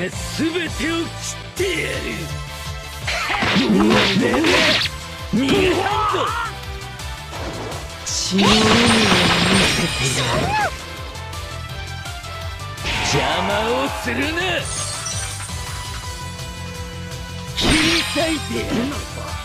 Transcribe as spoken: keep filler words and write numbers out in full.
て全てを切ってやる。逃がないぞ。血の海を見せてやる。邪魔をするな。切り裂いてやるのさ。